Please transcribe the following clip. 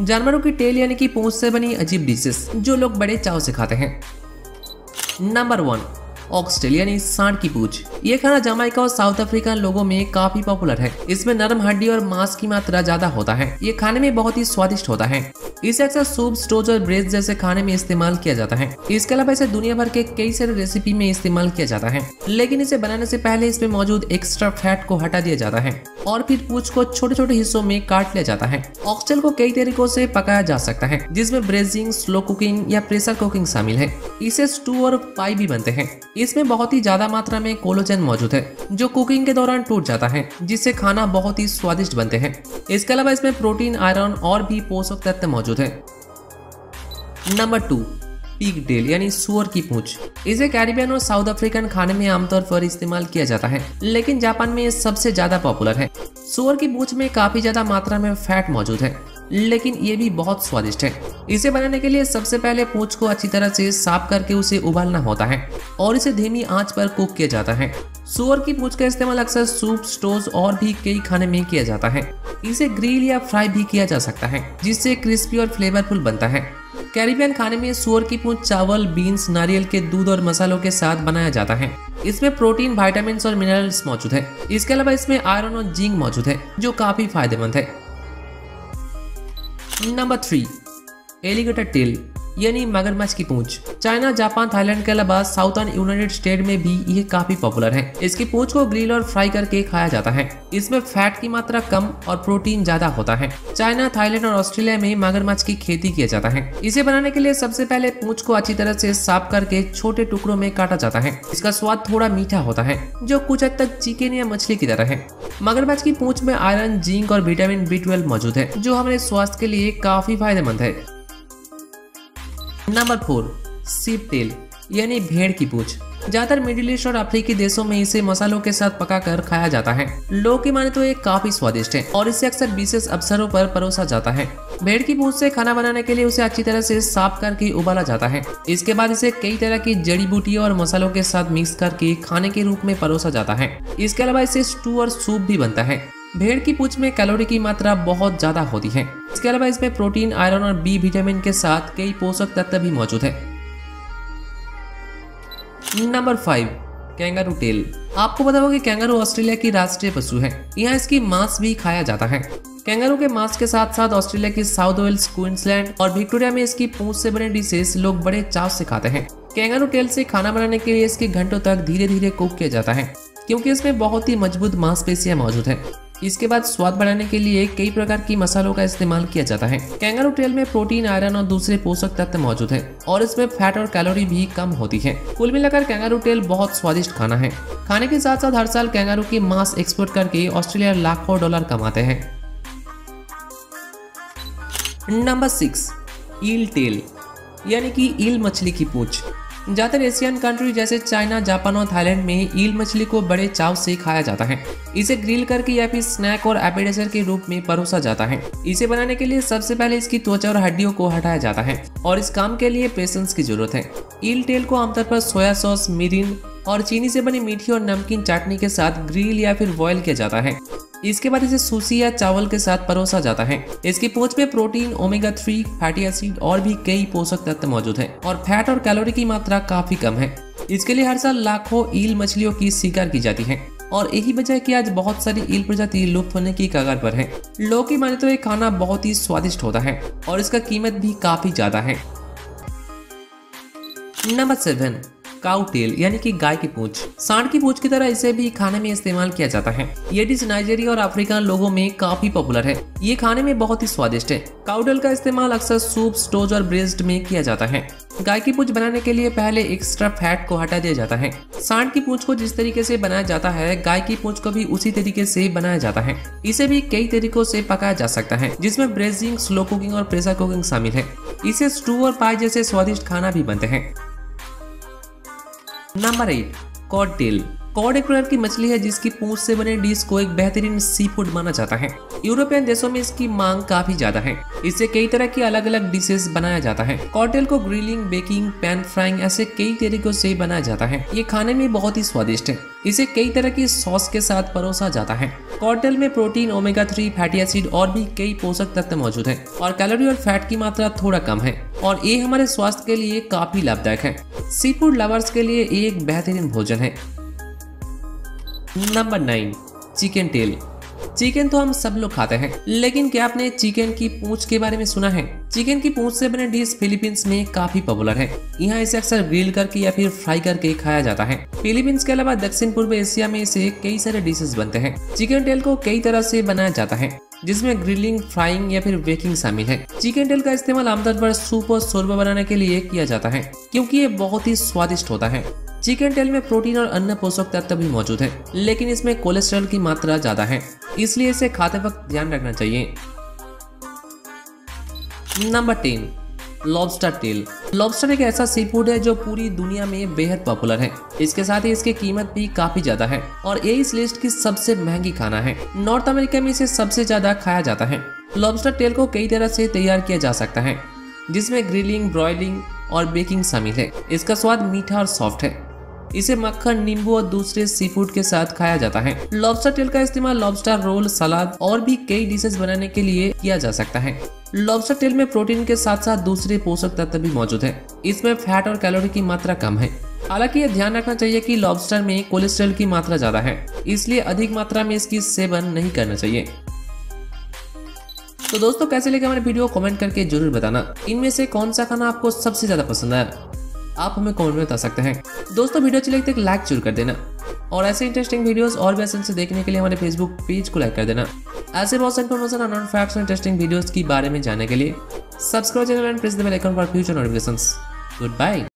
जानवरों की टेल यानी कि पूंछ से बनी अजीब डिशेस जो लोग बड़े चाव से खाते हैं। नंबर 1, ऑक्सटेल यानी सांड की पूंछ। ये खाना जमाइका और साउथ अफ्रीका लोगों में काफी पॉपुलर है। इसमें नरम हड्डी और मांस की मात्रा ज्यादा होता है। ये खाने में बहुत ही स्वादिष्ट होता है। इसे अक्सर सूप, स्टोज और ब्रेड जैसे खाने में इस्तेमाल किया जाता है। इसके अलावा इसे दुनिया भर के कई सारे रेसिपी में इस्तेमाल किया जाता है, लेकिन इसे बनाने से पहले इसमें मौजूद एक्स्ट्रा फैट को हटा दिया जाता है और फिर पूंछ को छोटे छोटे हिस्सों में काट लिया जाता है। ऑक्सटेल को कई तरीकों से पकाया जा सकता है, जिसमें ब्रेजिंग, स्लो कुकिंग या प्रेशर कुकिंग शामिल है। इसे स्टू और पाई भी बनते हैं। इसमें बहुत ही ज्यादा मात्रा में कोलेजन मौजूद है, जो कुकिंग के दौरान टूट जाता है, जिससे खाना बहुत ही स्वादिष्ट बनते हैं। इसके अलावा इसमें प्रोटीन, आयरन और भी पोषक तत्व मौजूद है। नंबर 2, पिग टेल यानी सुअर की पूंछ। इसे कैरिबियन और साउथ अफ्रीकन खाने में आमतौर पर इस्तेमाल किया जाता है, लेकिन जापान में सबसे ज्यादा पॉपुलर है। सुअर की पूंछ में काफी ज्यादा मात्रा में फैट मौजूद है, लेकिन ये भी बहुत स्वादिष्ट है। इसे बनाने के लिए सबसे पहले पूंछ को अच्छी तरह से साफ करके उसे उबालना होता है और इसे धीमी आंच पर कुक किया जाता है। सुअर की पूंछ का इस्तेमाल अक्सर सूप, स्टोव और भी कई खाने में किया जाता है। इसे ग्रिल या फ्राई भी किया जा सकता है, जिससे क्रिस्पी और फ्लेवरफुल बनता है। कैरिबियन खाने में सुअर की पूंछ चावल, बीन्स, नारियल के दूध और मसालों के साथ बनाया जाता है। इसमें प्रोटीन, विटामिन और मिनरल्स मौजूद है। इसके अलावा इसमें आयरन और जिंक मौजूद है, जो काफी फायदेमंद है। नंबर 3, एलिगेटर टेल यानी मगरमच्छ की पूंछ। चाइना, जापान, थाईलैंड के अलावा साउथर्न यूनाइटेड स्टेट में भी ये काफी पॉपुलर है। इसकी पूंछ को ग्रिल और फ्राई करके खाया जाता है। इसमें फैट की मात्रा कम और प्रोटीन ज्यादा होता है। चाइना, थाईलैंड और ऑस्ट्रेलिया में मगरमच्छ की खेती किया जाता है। इसे बनाने के लिए सबसे पहले पूंछ को अच्छी तरह से साफ करके छोटे टुकड़ों में काटा जाता है। इसका स्वाद थोड़ा मीठा होता है, जो कुछ हद तक चिकन या मछली की तरह है। मगरमच्छ की पूंछ में आयरन, जिंक और विटामिन B12 मौजूद है, जो हमारे स्वास्थ्य के लिए काफी फायदेमंद है। नंबर 4, सीप टेल यानी भेड़ की पूंछ। ज्यादातर मिडिल ईस्ट और अफ्रीकी देशों में इसे मसालों के साथ पकाकर खाया जाता है। लोग की माने तो ये काफी स्वादिष्ट है और इसे अक्सर विशेष अवसरों पर परोसा जाता है। भेड़ की पूंछ से खाना बनाने के लिए उसे अच्छी तरह से साफ करके उबाला जाता है। इसके बाद इसे कई तरह की जड़ी बूटियों और मसालों के साथ मिक्स करके खाने के रूप में परोसा जाता है। इसके अलावा इसे स्टू और सूप भी बनता है। भेड़ की पूंछ में कैलोरी की मात्रा बहुत ज्यादा होती है। इसके अलावा इसमें प्रोटीन, आयरन और B विटामिन के साथ कई पोषक तत्व भी मौजूद है। Number 5, kangaroo tail. आपको पता होगा कि कैंगारू ऑस्ट्रेलिया की राष्ट्रीय पशु है। यहाँ इसकी मांस भी खाया जाता है। कैंगारू के मांस के साथ साथ ऑस्ट्रेलिया की साउथ वेल्स, क्वींसलैंड और विक्टोरिया में इसकी पूंछ से बने डिशेस लोग बड़े चाव से खाते हैं। कैंगारू टेल से खाना बनाने के लिए इसके घंटों तक धीरे धीरे कुक किया जाता है, क्योंकि इसमें बहुत ही मजबूत मांसपेशियां मौजूद है। इसके बाद स्वाद बढ़ाने के लिए कई प्रकार की मसालों का इस्तेमाल किया जाता है। कैंगारू टेल में प्रोटीन, आयरन और दूसरे पोषक तत्व मौजूद है और इसमें फैट और कैलोरी भी कम होती है। कुल मिलाकर कैंगारू टेल बहुत स्वादिष्ट खाना है। खाने के साथ साथ हर साल कैंगारू की मांस एक्सपोर्ट करके ऑस्ट्रेलिया लाखों डॉलर कमाते हैं। नंबर 6, ईल टेल यानी कि ईल मछली की पूंछ। ज्यादातर एशियन कंट्री जैसे चाइना, जापान और थाईलैंड में ईल मछली को बड़े चाव से खाया जाता है। इसे ग्रिल करके या फिर स्नैक और एपेटाइजर के रूप में परोसा जाता है। इसे बनाने के लिए सबसे पहले इसकी त्वचा और हड्डियों को हटाया जाता है और इस काम के लिए पेशेंस की जरूरत है। ईल टेल को आमतौर पर सोया सॉस, मिरिन और चीनी से बनी मीठी और नमकीन चटनी के साथ ग्रिल या फिर बॉयल किया जाता है। इसके बाद इसे सुशी या चावल के साथ परोसा जाता है। इसकी पूंछ में प्रोटीन, ओमेगा 3, फैटी एसिड और भी कई पोषक तत्व मौजूद हैं और फैट और कैलोरी की मात्रा काफी कम है। इसके लिए हर साल लाखों ईल मछलियों की शिकार की जाती है और यही वजह है कि आज बहुत सारी ईल प्रजाति लुप्त होने की कगार पर है। लोग की माने तो ये खाना बहुत ही स्वादिष्ट होता है और इसका कीमत भी काफी ज्यादा है। नंबर 7, काऊ टेल यानी कि गाय की पूंछ। सांड की पूंछ की तरह इसे भी खाने में इस्तेमाल किया जाता है। ये डिश नाइजीरिया और अफ्रीकन लोगों में काफी पॉपुलर है। ये खाने में बहुत ही स्वादिष्ट है। काऊ टेल का इस्तेमाल अक्सर सूप, स्टोव और ब्रेस्ट में किया जाता है। गाय की पूंछ बनाने के लिए पहले एक्स्ट्रा फैट को हटा दिया जाता है। सांड की पूंछ को जिस तरीके से बनाया जाता है, गाय की पूंछ को भी उसी तरीके से बनाया जाता है। इसे भी कई तरीकों से पकाया जा सकता है, जिसमें ब्रेजिंग, स्लो कुकिंग और प्रेशर कुकिंग शामिल है। इसे स्टू और पाई जैसे स्वादिष्ट खाना भी बनते हैं। नंबर 8, कॉड टेल कॉड एक प्रकार की मछली है जिसकी पूंछ से बने डिश को एक बेहतरीन सी फूड माना जाता है। यूरोपियन देशों में इसकी मांग काफी ज्यादा है। इससे कई तरह की अलग अलग डिशेस बनाया जाता है। कॉकटेल को ग्रिलिंग, बेकिंग, पैन फ्राइंग ऐसे कई तरीकों से बनाया जाता है। ये खाने में बहुत ही स्वादिष्ट है। इसे कई तरह की सॉस के साथ परोसा जाता है। कॉकटेल में प्रोटीन, ओमेगा 3, फैटी एसिड और भी कई पोषक तत्व मौजूद हैं और कैलोरी और फैट की मात्रा थोड़ा कम है और ये हमारे स्वास्थ्य के लिए काफी लाभदायक है। सी फूड लवर्स के लिए ये एक बेहतरीन भोजन है। Number 9, chicken tail. चिकन तो हम सब लोग खाते हैं, लेकिन क्या आपने चिकन की पूंछ के बारे में सुना है? चिकन की पूंछ से बने डिश फिलीपींस में काफी पॉपुलर है। यहाँ इसे अक्सर ग्रिल करके या फिर फ्राई करके खाया जाता है। फिलीपींस के अलावा दक्षिण पूर्व एशिया में इसे कई सारे डिशेस बनते हैं। चिकन टेल को कई तरह से बनाया जाता है जिसमें ग्रिलिंग, फ्राइंग या फिर बेकिंग शामिल है। चिकन टेल का इस्तेमाल आमतौर पर सूप और शोरबा बनाने के लिए किया जाता है क्योंकि ये बहुत ही स्वादिष्ट होता है। चिकन टेल में प्रोटीन और अन्य पोषक तत्व भी मौजूद है, लेकिन इसमें कोलेस्ट्रॉल की मात्रा ज्यादा है, इसलिए इसे खाते वक्त ध्यान रखना चाहिए। Number 10, lobster tail. लॉबस्टर एक ऐसा सी फूड है जो पूरी दुनिया में बेहद पॉपुलर है। इसके साथ ही इसकी कीमत भी काफी ज्यादा है और ये इस लिस्ट की सबसे महंगी खाना है। नॉर्थ अमेरिका में इसे सबसे ज्यादा खाया जाता है। लॉबस्टर टेल को कई तरह से तैयार किया जा सकता है जिसमें ग्रिलिंग, ब्रॉयलिंग और बेकिंग शामिल है। इसका स्वाद मीठा और सॉफ्ट है। इसे मक्खन, नींबू और दूसरे सी फूड के साथ खाया जाता है। लॉबस्टर टेल का इस्तेमाल लॉबस्टर रोल, सलाद और भी कई डिशेस बनाने के लिए किया जा सकता है। लॉबस्टर टेल में प्रोटीन के साथ साथ दूसरे पोषक तत्व भी मौजूद है। इसमें फैट और कैलोरी की मात्रा कम है। हालांकि यह ध्यान रखना चाहिए कि लॉबस्टर में कोलेस्ट्रॉल की मात्रा ज्यादा है, इसलिए अधिक मात्रा में इसकी सेवन नहीं करना चाहिए। तो दोस्तों, कैसे लगे हमारे वीडियो कमेंट करके जरूर बताना। इनमें से कौन सा खाना आपको सबसे ज्यादा पसंद आया, आप हमें कमेंट में बता सकते हैं। दोस्तों, वीडियो अच्छी लगती है तो लाइक जरूर कर देना और ऐसे इंटरेस्टिंग वीडियोस और भी आसान से देखने के लिए हमारे फेसबुक पेज को लाइक कर देना। ऐसे बहुत सारे इन्फॉर्मेशन और नॉन फैक्ट्स और इंटरेस्टिंग वीडियोस के बारे में जानने के लिए subscribe channel and press the bell icon for future notifications. Good bye.